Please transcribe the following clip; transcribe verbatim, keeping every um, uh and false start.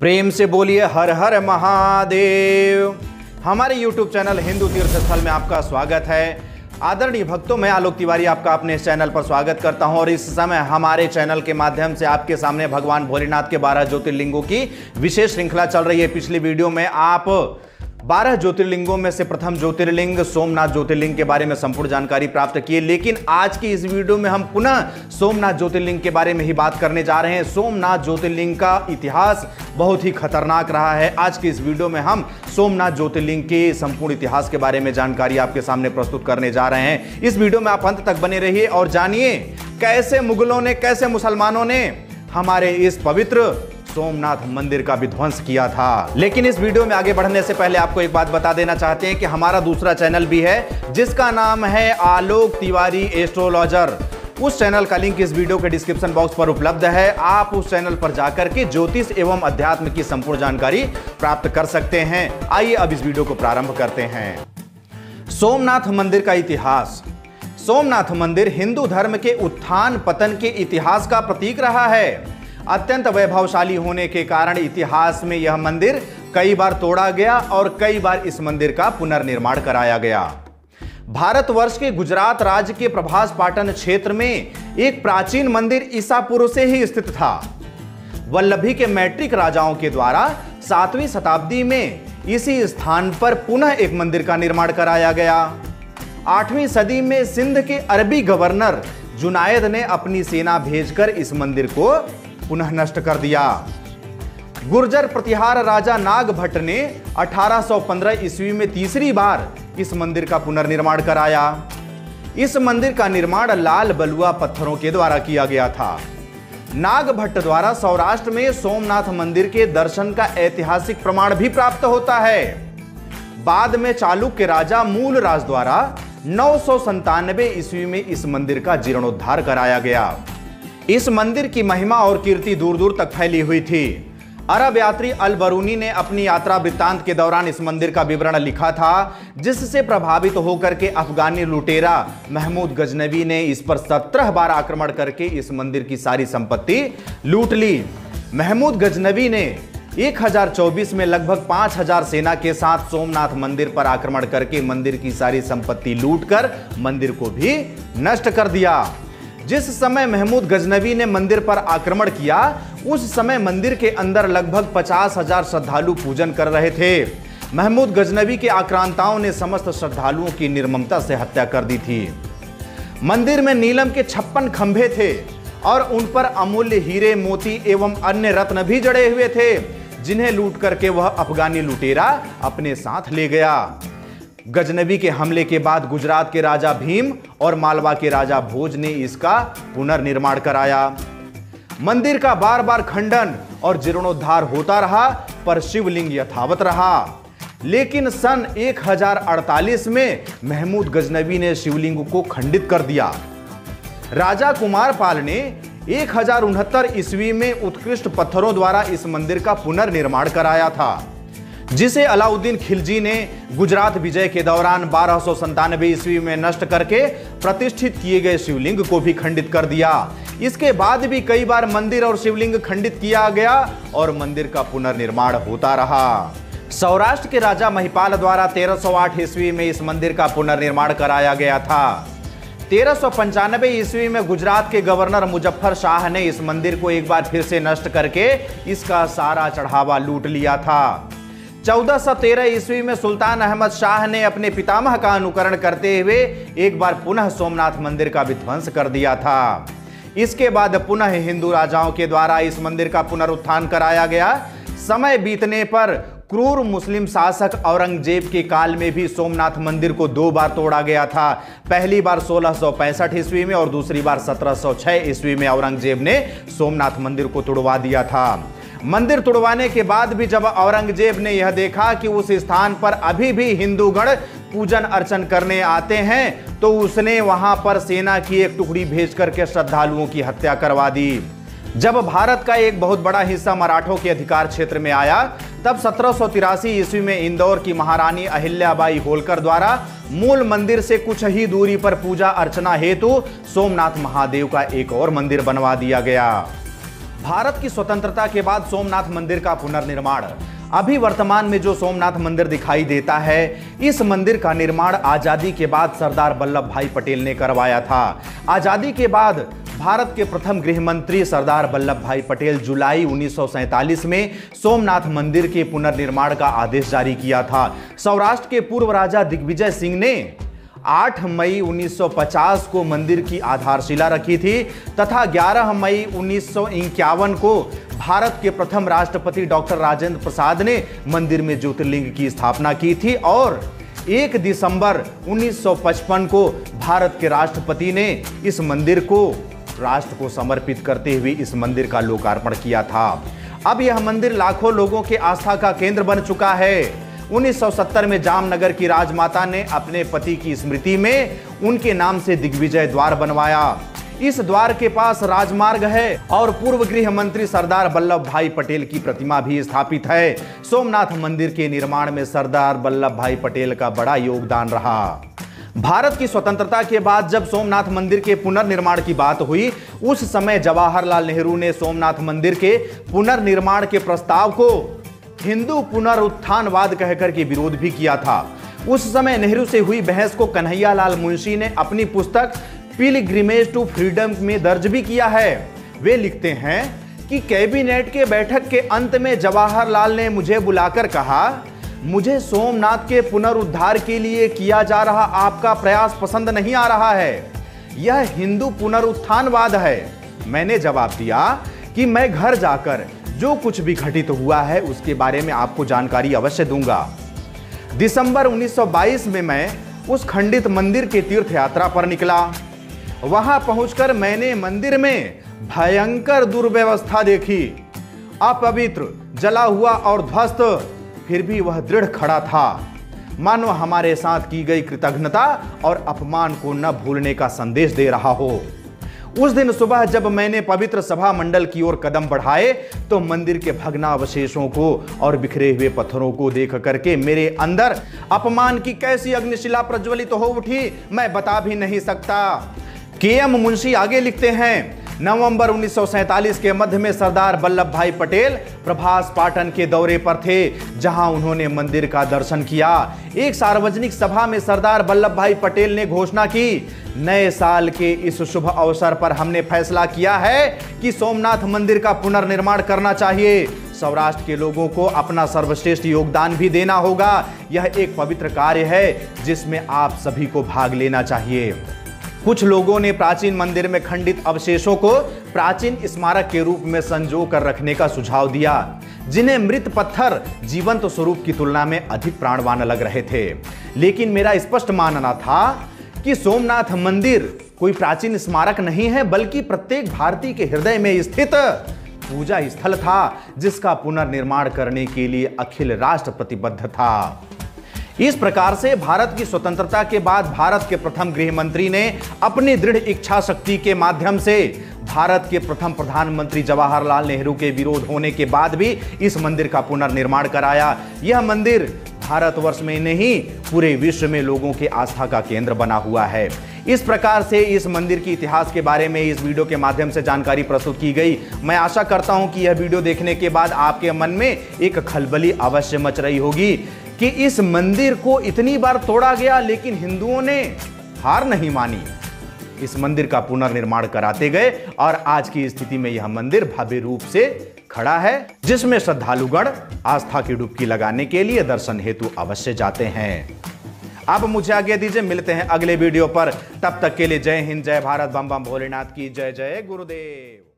प्रेम से बोलिए हर हर महादेव। हमारे यूट्यूब चैनल हिंदू तीर्थस्थल में आपका स्वागत है। आदरणीय भक्तों, मैं आलोक तिवारी आपका अपने इस चैनल पर स्वागत करता हूं और इस समय हमारे चैनल के माध्यम से आपके सामने भगवान भोलेनाथ के बारह ज्योतिर्लिंगों की विशेष श्रृंखला चल रही है। पिछली वीडियो में आप बारह ज्योतिर्लिंगों में से प्रथम ज्योतिर्लिंग सोमनाथ ज्योतिर्लिंग के बारे में संपूर्ण जानकारी प्राप्त की, लेकिन आज की इस वीडियो में हम पुनः सोमनाथ ज्योतिर्लिंग के बारे में ही बात करने जा रहे हैं। सोमनाथ ज्योतिर्लिंग का इतिहास बहुत ही खतरनाक रहा है। आज की इस वीडियो में हम सोमनाथ ज्योतिर्लिंग के संपूर्ण इतिहास के बारे में जानकारी आपके सामने प्रस्तुत करने जा रहे हैं। इस वीडियो में आप अंत तक बने रहिए और जानिए कैसे मुगलों ने, कैसे मुसलमानों ने हमारे इस पवित्र सोमनाथ मंदिर का विध्वंस किया था। लेकिन इस वीडियो में आगे बढ़ने से पहले आपको एक बात बता देना चाहते हैं कि हमारा दूसरा चैनल भी है जिसका नाम है आलोक तिवारी एस्ट्रोलॉजर। उस चैनल का लिंक इस वीडियो के डिस्क्रिप्शन बॉक्स पर उपलब्ध है। आप उस चैनल पर जाकर के ज्योतिष एवं अध्यात्म की संपूर्ण जानकारी प्राप्त कर सकते हैं। आइए अब इस वीडियो को प्रारंभ करते हैं। सोमनाथ मंदिर का इतिहास। सोमनाथ मंदिर हिंदू धर्म के उत्थान पतन के इतिहास का प्रतीक रहा है। अत्यंत वैभवशाली होने के कारण इतिहास में यह मंदिर कई बार तोड़ा गया और कई बार इस मंदिर का पुनर्निर्माण कराया गया। भारतवर्ष के गुजरात राज्य के प्रभास पाटन क्षेत्र में एक प्राचीन मंदिर ईसा पूर्व से ही स्थित था। वल्लभी के मैट्रिक राजाओं के द्वारा सातवीं शताब्दी में इसी स्थान पर पुनः एक मंदिर का निर्माण कराया गया। आठवीं सदी में सिंध के अरबी गवर्नर जुनायद ने अपनी सेना भेजकर इस मंदिर को पुनः नष्ट कर दिया। गुर्जर प्रतिहार राजा नागभट्ट ने अठारह सौ पंद्रह ईस्वी में तीसरी बार इस मंदिर का पुनर्निर्माण कराया। इस मंदिर का निर्माण लाल बलुआ पत्थरों के द्वारा किया गया था। नागभट्ट द्वारा सौराष्ट्र में सोमनाथ मंदिर के दर्शन का ऐतिहासिक प्रमाण भी प्राप्त होता है। बाद में चालुक्य राजा मूलराज द्वारा नौ सौ संतानवे ईस्वी में इस मंदिर का जीर्णोद्धार कराया गया। इस मंदिर की महिमा और कीर्ति दूर दूर तक फैली हुई थी। अरब यात्री अल बरूनी ने अपनी यात्रा वृत्तांत के दौरान इस मंदिर का विवरण लिखा था, जिससे प्रभावित होकर के अफगानी लुटेरा महमूद गजनवी ने इस पर सत्रह बार आक्रमण करके इस मंदिर की सारी संपत्ति लूट ली। महमूद गजनवी ने एक हज़ार चौबीस में लगभग पाँच हज़ार सेना के साथ सोमनाथ मंदिर पर आक्रमण करके मंदिर की सारी संपत्ति लूटकर मंदिर को भी नष्ट कर दिया। जिस समय महमूद गजनवी ने मंदिर पर आक्रमण किया, उस समय मंदिर के अंदर लगभग पचास हजार श्रद्धालु पूजन कर रहे थे। महमूद गजनवी के आक्रांताओं ने समस्त श्रद्धालुओं की निर्ममता से हत्या कर दी थी। मंदिर में नीलम के छप्पन खंभे थे और उन पर अमूल्य हीरे, मोती एवं अन्य रत्न भी जड़े हुए थे, जिन्हें लूट करके वह अफगानी लुटेरा अपने साथ ले गया। गजनवी के हमले के बाद गुजरात के राजा भीम और मालवा के राजा भोज ने इसका पुनर्निर्माण कराया। मंदिर का बार बार खंडन और जीर्णोद्धार होता रहा, पर शिवलिंग यथावत रहा। लेकिन सन एक हज़ार अड़तालीस में महमूद गजनवी ने शिवलिंग को खंडित कर दिया। राजा कुमारपाल ने एक हजार उनहत्तर ईस्वी में उत्कृष्ट पत्थरों द्वारा इस मंदिर का पुनर्निर्माण कराया था, जिसे अलाउद्दीन खिलजी ने गुजरात विजय के दौरान बारह सौ संतानवे ईस्वी में नष्ट करके प्रतिष्ठित किए गए शिवलिंग को भी खंडित कर दिया। इसके बाद भी कई बार मंदिर और शिवलिंग खंडित किया गया और मंदिर का पुनर्निर्माण होता रहा। सौराष्ट्र के राजा महिपाल द्वारा तेरह सौ आठ ईस्वी में इस मंदिर का पुनर्निर्माण कराया गया था। तेरह सौ पंचानवे ईस्वी में गुजरात के गवर्नर मुजफ्फर शाह ने इस मंदिर को एक बार फिर से नष्ट करके इसका सारा चढ़ावा लूट लिया था। चौदह सौ तेरह ईस्वी में सुल्तान अहमद शाह ने अपने पितामह का अनुकरण करते हुए एक बार पुनः सोमनाथ मंदिर का विध्वंस कर दिया था। इसके बाद पुनः हिंदू राजाओं के द्वारा इस मंदिर का पुनरुत्थान कराया गया। समय बीतने पर क्रूर मुस्लिम शासक औरंगजेब के काल में भी सोमनाथ मंदिर को दो बार तोड़ा गया था। पहली बार सोलह सौ पैंसठ ईस्वी में और दूसरी बार सत्रह सौ छह ईस्वी में औरंगजेब ने सोमनाथ मंदिर को तोड़वा दिया था। मंदिर तोड़वाने के बाद भी जब औरंगजेब ने यह देखा कि उस स्थान पर अभी भी हिंदूगण पूजन अर्चन करने आते हैं, तो उसने वहां पर सेना की एक टुकड़ी भेज करके श्रद्धालुओं की हत्या करवा दी। जब भारत का एक बहुत बड़ा हिस्सा मराठों के अधिकार क्षेत्र में आया, तब सत्रह सौ तिरासी ईस्वी में इंदौर की महारानी अहिल्याबाई होलकर द्वारा मूल मंदिर से कुछ ही दूरी पर पूजा अर्चना हेतु सोमनाथ महादेव का एक और मंदिर बनवा दिया गया। भारत की स्वतंत्रता के बाद सोमनाथ मंदिर का पुनर्निर्माण। अभी वर्तमान में जो सोमनाथ मंदिर दिखाई देता है, इस मंदिर का निर्माण आज़ादी के बाद सरदार वल्लभ भाई पटेल ने करवाया था। आज़ादी के बाद भारत के प्रथम गृह मंत्री सरदार वल्लभ भाई पटेल जुलाई उन्नीस सौ सैंतालीस में सोमनाथ मंदिर के पुनर्निर्माण का आदेश जारी किया था। सौराष्ट्र के पूर्व राजा दिग्विजय सिंह ने आठ मई उन्नीस सौ पचास को मंदिर की आधारशिला रखी थी तथा ग्यारह मई उन्नीस सौ इक्यावन को भारत के प्रथम राष्ट्रपति डॉक्टर राजेंद्र प्रसाद ने मंदिर में ज्योतिर्लिंग की स्थापना की थी और एक दिसंबर उन्नीस सौ पचपन को भारत के राष्ट्रपति ने इस मंदिर को राष्ट्र को समर्पित करते हुए इस मंदिर का लोकार्पण किया था। अब यह मंदिर लाखों लोगों के आस्था का केंद्र बन चुका है। उन्नीस सौ सत्तर में जामनगर की राजमाता ने अपने पति की स्मृति में उनके नाम से दिग्विजय द्वार बनवाया। इस द्वार के पास राजमार्ग है और पूर्व गृह मंत्री सरदार वल्लभ भाई पटेल की प्रतिमा भी स्थापित है। सोमनाथ मंदिर के निर्माण में सरदार वल्लभ भाई पटेल का बड़ा योगदान रहा। भारत की स्वतंत्रता के बाद जब सोमनाथ मंदिर के पुनर्निर्माण की बात हुई, उस समय जवाहरलाल नेहरू ने सोमनाथ मंदिर के पुनर्निर्माण के प्रस्ताव को हिंदू पुनरुत्थानवाद कहकर के विरोध भी किया था। उस समय नेहरू से हुई बहस को कन्हैया लाल मुंशी ने अपनी पुस्तक पिलग्रिमेज टू फ्रीडम में दर्ज भी किया है। वे लिखते हैं कि कैबिनेट के बैठक के अंत में जवाहरलाल ने मुझे बुलाकर कहा, मुझे सोमनाथ के पुनरुद्धार के लिए किया जा रहा आपका प्रयास पसंद नहीं आ रहा है, यह हिंदू पुनरुत्थानवाद है। मैंने जवाब दिया कि मैं घर जाकर जो कुछ भी घटित हुआ है उसके बारे में आपको जानकारी अवश्य दूंगा। दिसंबर उन्नीस सौ बाईस में मैं उस खंडित मंदिर के तीर्थ यात्रा पर निकला। वहां पहुंचकर मैंने मंदिर में भयंकर दुर्व्यवस्था देखी। अपवित्र, जला हुआ और ध्वस्त, फिर भी वह दृढ़ खड़ा था, मानो हमारे साथ की गई कृतघ्नता और अपमान को न भूलने का संदेश दे रहा हो। उस दिन सुबह जब मैंने पवित्र सभा मंडल की ओर कदम बढ़ाए तो मंदिर के भग्नावशेषों को और बिखरे हुए पत्थरों को देख करके मेरे अंदर अपमान की कैसी अग्निशिला प्रज्वलित हो उठी, मैं बता भी नहीं सकता। के एम मुंशी आगे लिखते हैं, नवंबर उन्नीस सौ सैंतालीस के मध्य में सरदार वल्लभ भाई पटेल प्रभास पाटन के दौरे पर थे, जहां उन्होंने मंदिर का दर्शन किया। एक सार्वजनिक सभा में सरदार वल्लभ भाई पटेल ने घोषणा की, नए साल के इस शुभ अवसर पर हमने फैसला किया है कि सोमनाथ मंदिर का पुनर्निर्माण करना चाहिए। सौराष्ट्र के लोगों को अपना सर्वश्रेष्ठ योगदान भी देना होगा। यह एक पवित्र कार्य है जिसमें आप सभी को भाग लेना चाहिए। कुछ लोगों ने प्राचीन मंदिर में खंडित अवशेषों को प्राचीन स्मारक के रूप में संजो कर रखने का सुझाव दिया, जिन्हें मृत पत्थर जीवंत स्वरूप की तुलना में अधिक प्राणवान लग रहे थे। लेकिन मेरा स्पष्ट मानना था कि सोमनाथ मंदिर कोई प्राचीन स्मारक नहीं है, बल्कि प्रत्येक भारतीय के हृदय में स्थित पूजा स्थल था, जिसका पुनर्निर्माण करने के लिए अखिल राष्ट्र प्रतिबद्ध था। इस प्रकार से भारत की स्वतंत्रता के बाद भारत के प्रथम गृह मंत्री ने अपनी दृढ़ इच्छा शक्ति के माध्यम से भारत के प्रथम प्रधानमंत्री जवाहरलाल नेहरू के विरोध होने के बाद भी इस मंदिर का पुनर्निर्माण कराया। यह मंदिर भारतवर्ष में नहीं पूरे विश्व में लोगों के आस्था का केंद्र बना हुआ है। इस प्रकार से इस मंदिर के इतिहास के बारे में इस वीडियो के माध्यम से जानकारी प्रस्तुत की गई। मैं आशा करता हूं कि यह वीडियो देखने के बाद आपके मन में एक खलबली अवश्य मच रही होगी कि इस मंदिर को इतनी बार तोड़ा गया लेकिन हिंदुओं ने हार नहीं मानी। इस मंदिर का पुनर्निर्माण कराते गए और आज की स्थिति में यह मंदिर भव्य रूप से खड़ा है, जिसमें श्रद्धालुगण आस्था की डुबकी लगाने के लिए दर्शन हेतु अवश्य जाते हैं। आप मुझे आगे दीजिए, मिलते हैं अगले वीडियो पर। तब तक के लिए जय हिंद, जय भारत, बम बम भोलेनाथ की जय, जय गुरुदेव।